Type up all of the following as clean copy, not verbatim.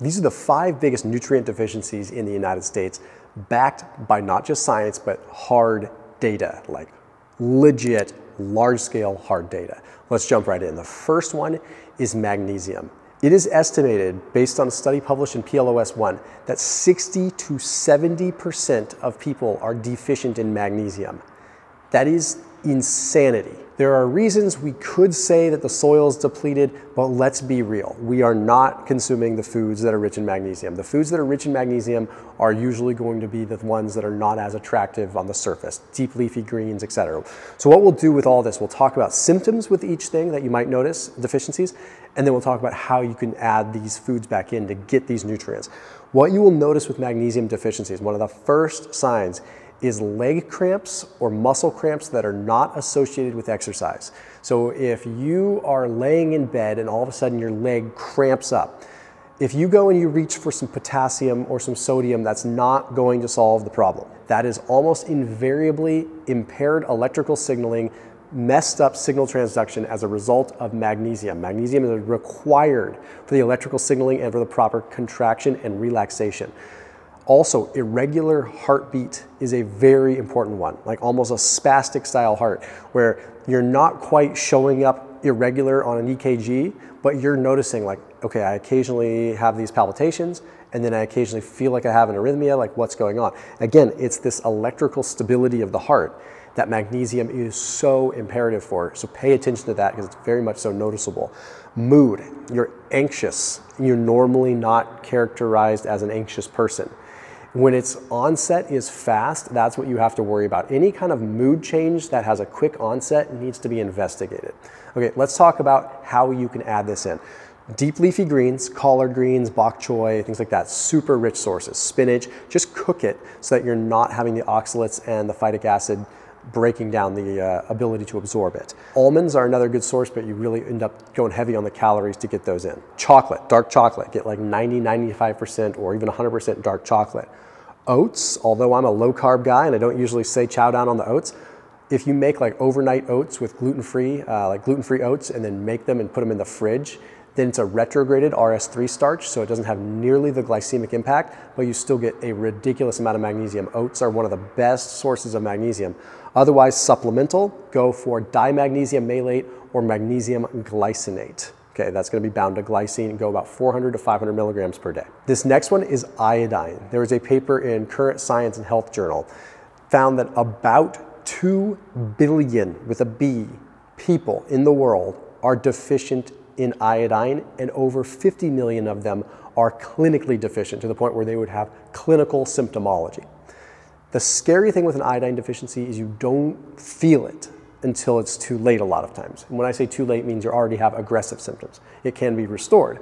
These are the 5 biggest nutrient deficiencies in the United States, backed by not just science, but hard data, like legit large-scale hard data. Let's jump right in. The first one is magnesium. It is estimated, based on a study published in PLOS One, that 60 to 70% of people are deficient in magnesium. That is insanity. There are reasons we could say that the soil is depleted, but let's be real. We are not consuming the foods that are rich in magnesium. The foods that are rich in magnesium are usually going to be the ones that are not as attractive on the surface, deep leafy greens, etc. So what we'll do with all this, we'll talk about symptoms with each thing that you might notice, deficiencies, and then we'll talk about how you can add these foods back in to get these nutrients. What you will notice with magnesium deficiencies, one of the first signs is leg cramps or muscle cramps that are not associated with exercise. So if you are laying in bed and all of a sudden your leg cramps up, if you go and you reach for some potassium or some sodium, that's not going to solve the problem. That is almost invariably impaired electrical signaling, messed up signal transduction as a result of magnesium. Magnesium is required for the electrical signaling and for the proper contraction and relaxation. Also, irregular heartbeat is a very important one, like almost a spastic style heart, where you're not quite showing up irregular on an EKG, but you're noticing like, okay, I occasionally have these palpitations, and then I occasionally feel like I have an arrhythmia, like what's going on? Again, it's this electrical stability of the heart that magnesium is so imperative for. So pay attention to that because it's very much so noticeable. Mood, you're anxious. You're normally not characterized as an anxious person. When its onset is fast, that's what you have to worry about. Any kind of mood change that has a quick onset needs to be investigated. Okay, let's talk about how you can add this in. Deep leafy greens, collard greens, bok choy, things like that, super rich sources, spinach, just cook it so that you're not having the oxalates and the phytic acid breaking down the ability to absorb it. Almonds are another good source, but you really end up going heavy on the calories to get those in. Chocolate, dark chocolate, get like 90, 95% or even 100% dark chocolate. Oats, although I'm a low carb guy and I don't usually say chow down on the oats, if you make like overnight oats with gluten-free oats and then make them and put them in the fridge, then it's a retrograded RS3 starch, so it doesn't have nearly the glycemic impact, but you still get a ridiculous amount of magnesium. Oats are one of the best sources of magnesium. Otherwise, supplemental, go for dimagnesium malate or magnesium glycinate. Okay, that's gonna be bound to glycine and go about 400 to 500 milligrams per day. This next one is iodine. There was a paper in Current Science and Health Journal found that about 2 billion, with a B, people in the world are deficient in iodine, and over 50 million of them are clinically deficient to the point where they would have clinical symptomology. The scary thing with an iodine deficiency is you don't feel it until it's too late a lot of times. And when I say too late, it means you already have aggressive symptoms. It can be restored.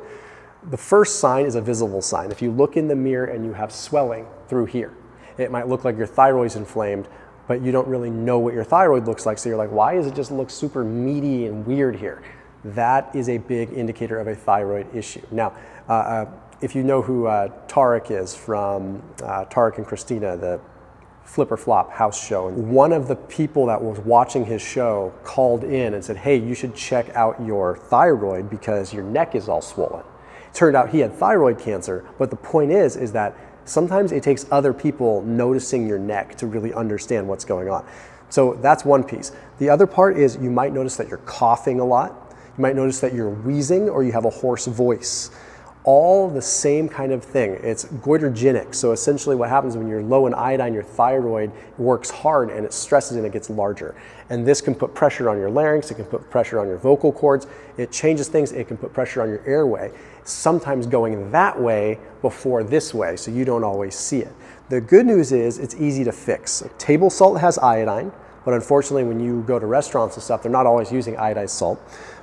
The first sign is a visible sign. If you look in the mirror and you have swelling through here, it might look like your thyroid's inflamed, but you don't really know what your thyroid looks like. So you're like, why does it just look super meaty and weird here? That is a big indicator of a thyroid issue. Now, if you know who Tarek is from Tarek and Christina, the Flip or Flop house show, one of the people that was watching his show called in and said, hey, you should check out your thyroid because your neck is all swollen. Turned out he had thyroid cancer, but the point is that sometimes it takes other people noticing your neck to really understand what's going on. So that's one piece. The other part is you might notice that you're coughing a lot. You might notice that you're wheezing or you have a hoarse voice. All the same kind of thing. It's goitrogenic. So essentially what happens when you're low in iodine, your thyroid works hard and it stresses and it gets larger. And this can put pressure on your larynx, it can put pressure on your vocal cords, it changes things, it can put pressure on your airway, sometimes going that way before this way, so you don't always see it. The good news is it's easy to fix. Table salt has iodine, but unfortunately when you go to restaurants and stuff, they're not always using iodized salt.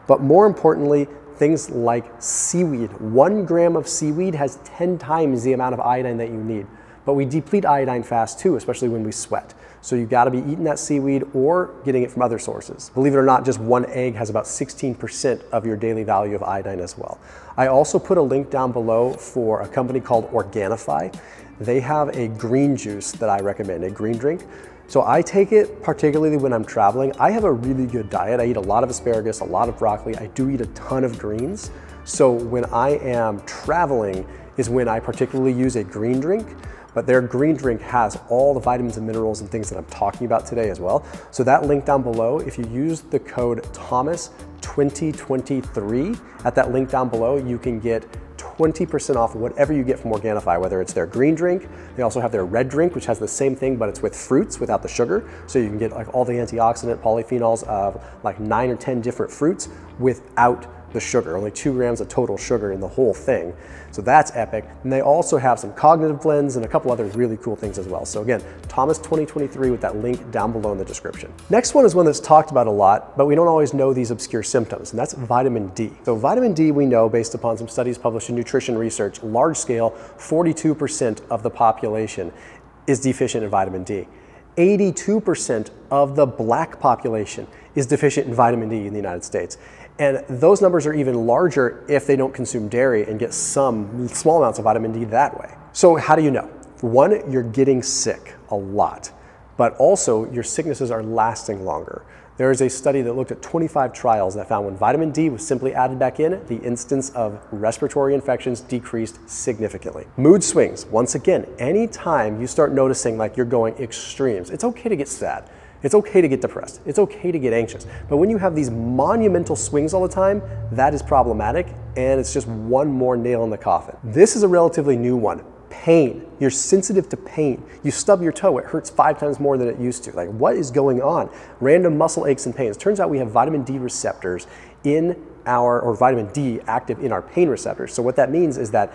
But more importantly, things like seaweed. 1 gram of seaweed has 10 times the amount of iodine that you need. But we deplete iodine fast too, especially when we sweat. So you gotta be eating that seaweed or getting it from other sources. Believe it or not, just 1 egg has about 16% of your daily value of iodine as well. I also put a link down below for a company called Organifi. They have a green juice that I recommend, a green drink. So I take it particularly when I'm traveling. I have a really good diet. I eat a lot of asparagus, a lot of broccoli. I do eat a ton of greens. So when I am traveling, is when I particularly use a green drink, but their green drink has all the vitamins and minerals and things that I'm talking about today as well. So that link down below, if you use the code THOMAS2023 at that link down below, you can get 20% off whatever you get from Organifi, whether it's their green drink. They also have their red drink, which has the same thing, but it's with fruits without the sugar. So you can get like all the antioxidant polyphenols of like 9 or 10 different fruits without the sugar, only 2 grams of total sugar in the whole thing. So that's epic. And they also have some cognitive blends and a couple other really cool things as well. So again, THOMAS2023 with that link down below in the description. Next one is one that's talked about a lot, but we don't always know these obscure symptoms, and that's vitamin D. So vitamin D, we know based upon some studies published in Nutrition Research, large scale, 42% of the population is deficient in vitamin D. 82% of the black population is deficient in vitamin D in the United States. And those numbers are even larger if they don't consume dairy and get some small amounts of vitamin D that way. So how do you know? One, you're getting sick a lot, but also your sicknesses are lasting longer. There is a study that looked at 25 trials that found when vitamin D was simply added back in, the incidence of respiratory infections decreased significantly. Mood swings, once again, anytime you start noticing like you're going extremes, it's okay to get sad. It's okay to get depressed. It's okay to get anxious. But when you have these monumental swings all the time, that is problematic, and it's just one more nail in the coffin. This is a relatively new one. Pain. You're sensitive to pain. You stub your toe, it hurts 5 times more than it used to. Like, what is going on? Random muscle aches and pains. Turns out we have vitamin D receptors in our, or vitamin D active in our pain receptors. So what that means is that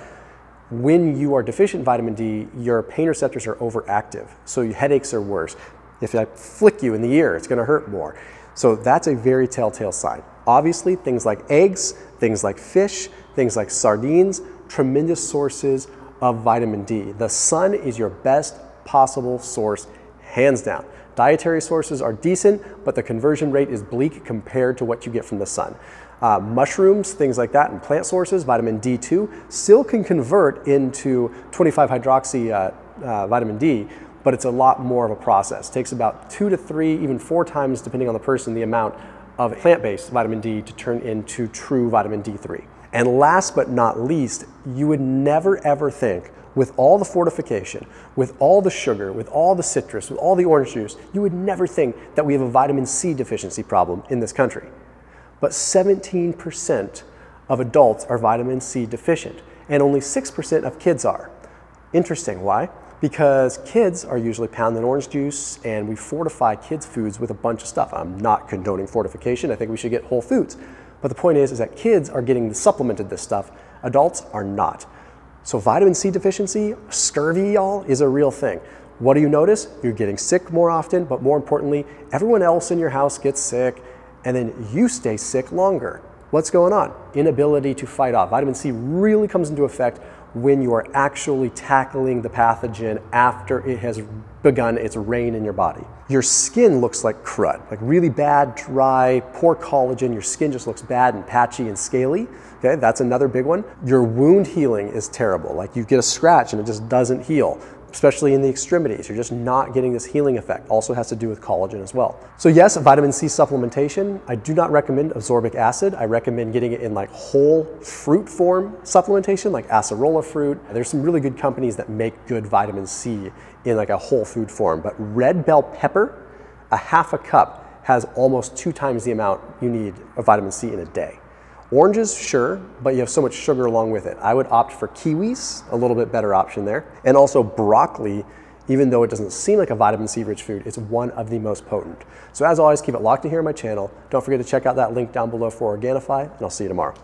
when you are deficient in vitamin D, your pain receptors are overactive. So your headaches are worse. If I flick you in the ear, it's gonna hurt more. So that's a very telltale sign. Obviously, things like eggs, things like fish, things like sardines, tremendous sources of vitamin D. The sun is your best possible source, hands down. Dietary sources are decent, but the conversion rate is bleak compared to what you get from the sun. Mushrooms, things like that, and plant sources, vitamin D2, still can convert into 25-hydroxy vitamin D, but it's a lot more of a process. It takes about 2 to 3, even 4 times, depending on the person, the amount of plant-based vitamin D to turn into true vitamin D3. And last but not least, you would never ever think, with all the fortification, with all the sugar, with all the citrus, with all the orange juice, you would never think that we have a vitamin C deficiency problem in this country. But 17% of adults are vitamin C deficient, and only 6% of kids are. Interesting, why? Because kids are usually pounding orange juice, and we fortify kids' foods with a bunch of stuff. I'm not condoning fortification. I think we should get whole foods. But the point is that kids are getting supplemented this stuff. Adults are not. So vitamin C deficiency, scurvy, y'all, is a real thing. What do you notice? You're getting sick more often, but more importantly, everyone else in your house gets sick, and then you stay sick longer. What's going on? Inability to fight off. Vitamin C really comes into effect when you are actually tackling the pathogen after it has begun its reign in your body. Your skin looks like crud, like really bad, dry, poor collagen. Your skin just looks bad and patchy and scaly. Okay, that's another big one. Your wound healing is terrible. Like you get a scratch and it just doesn't heal, especially in the extremities. You're just not getting this healing effect. Also has to do with collagen as well. So yes, vitamin C supplementation. I do not recommend ascorbic acid. I recommend getting it in like whole fruit form supplementation, like acerola fruit. There's some really good companies that make good vitamin C in like a whole food form, but red bell pepper, a half a cup, has almost 2 times the amount you need of vitamin C in a day. Oranges, sure, but you have so much sugar along with it. I would opt for kiwis, a little bit better option there. And also broccoli, even though it doesn't seem like a vitamin C rich food, it's one of the most potent. So as always, keep it locked in here on my channel. Don't forget to check out that link down below for Organifi, and I'll see you tomorrow.